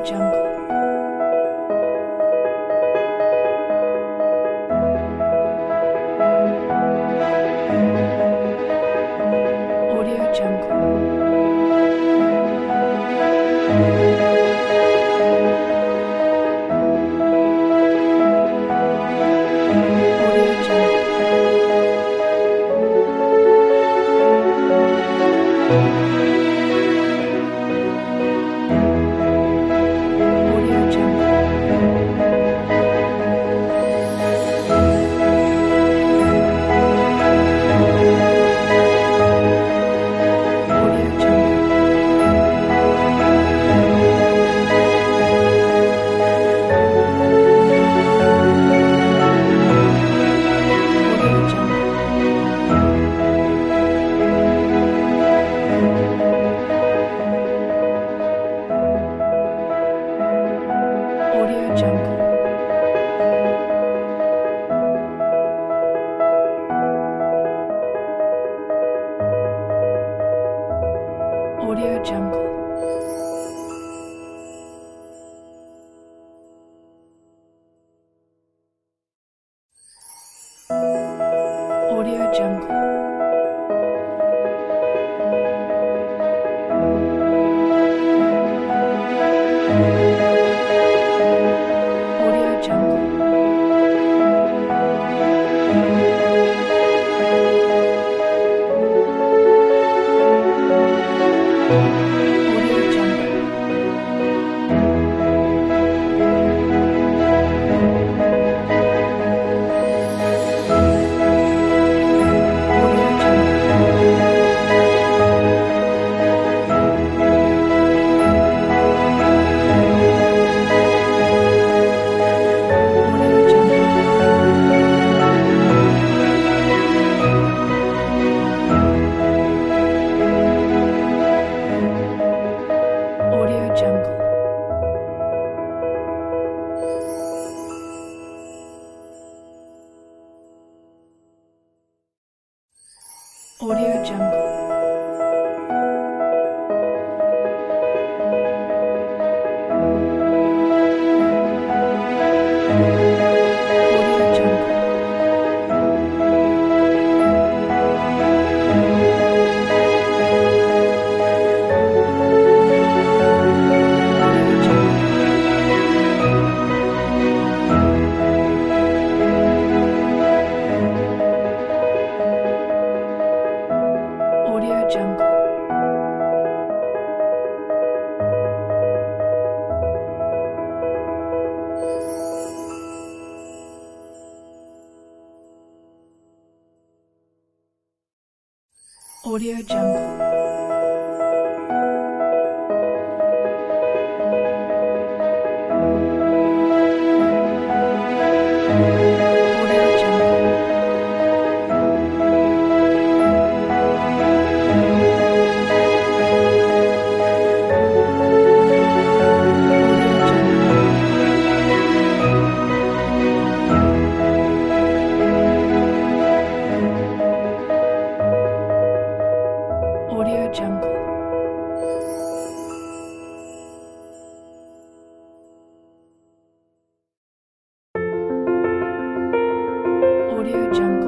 Audio Jungle. Audio Jungle. Audio Jungle. Audio Jungle. Audio Jungle. Audio Jungle. Audio Jungle. Audio Jungle. Audio Jungle. Audio Jungle. Audio Jungle. Audio Jungle.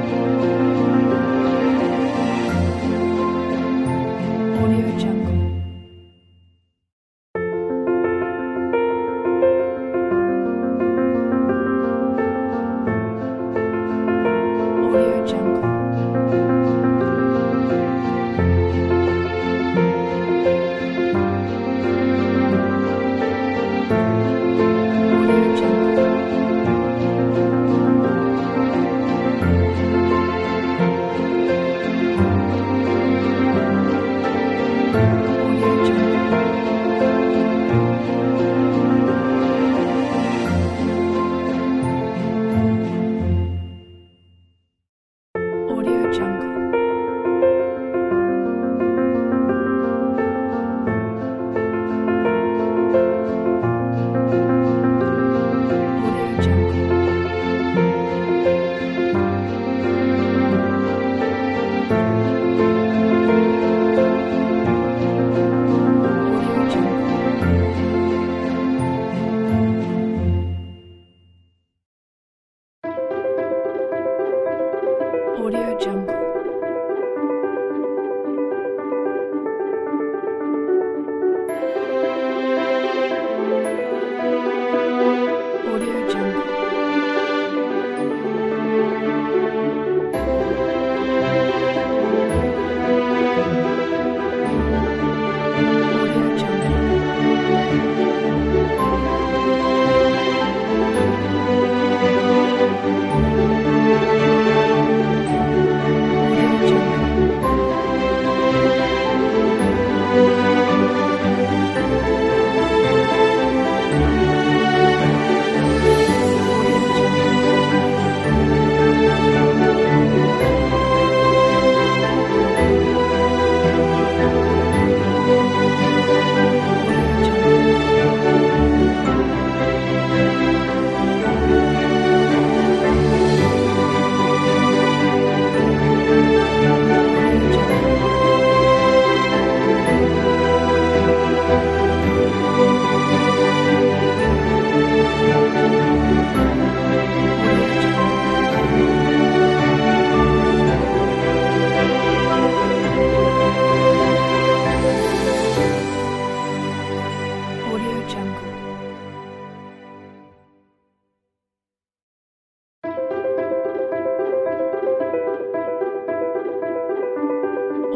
Audio Jungle.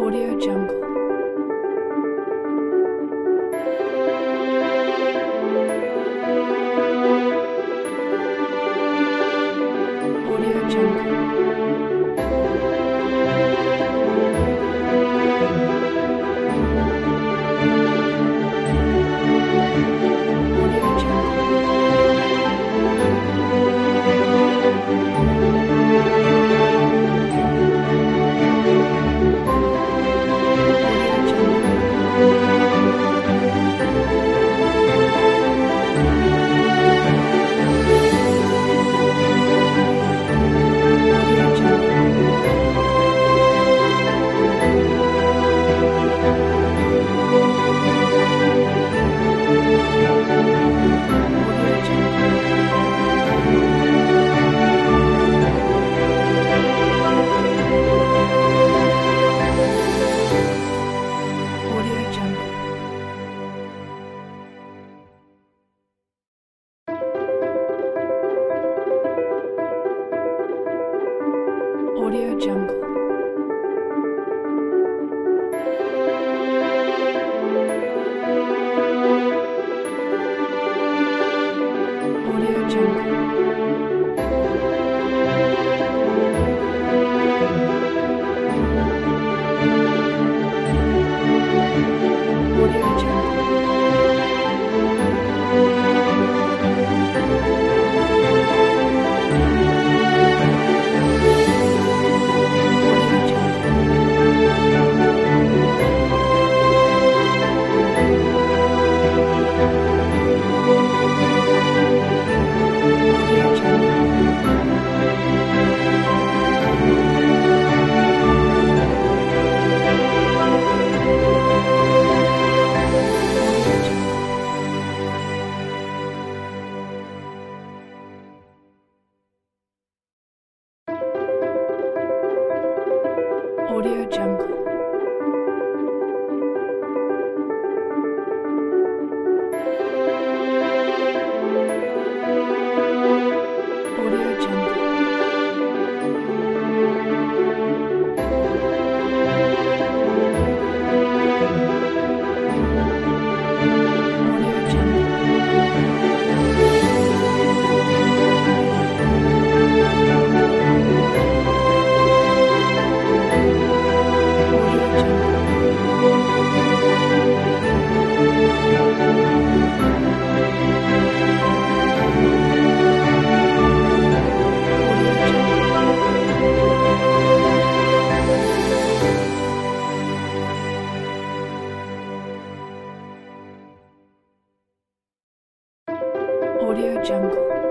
Audio Jungle. Audio Jungle. Audio Jungle. Audio Jungle. Audio Jungle. Audio Jungle. Audio Jungle.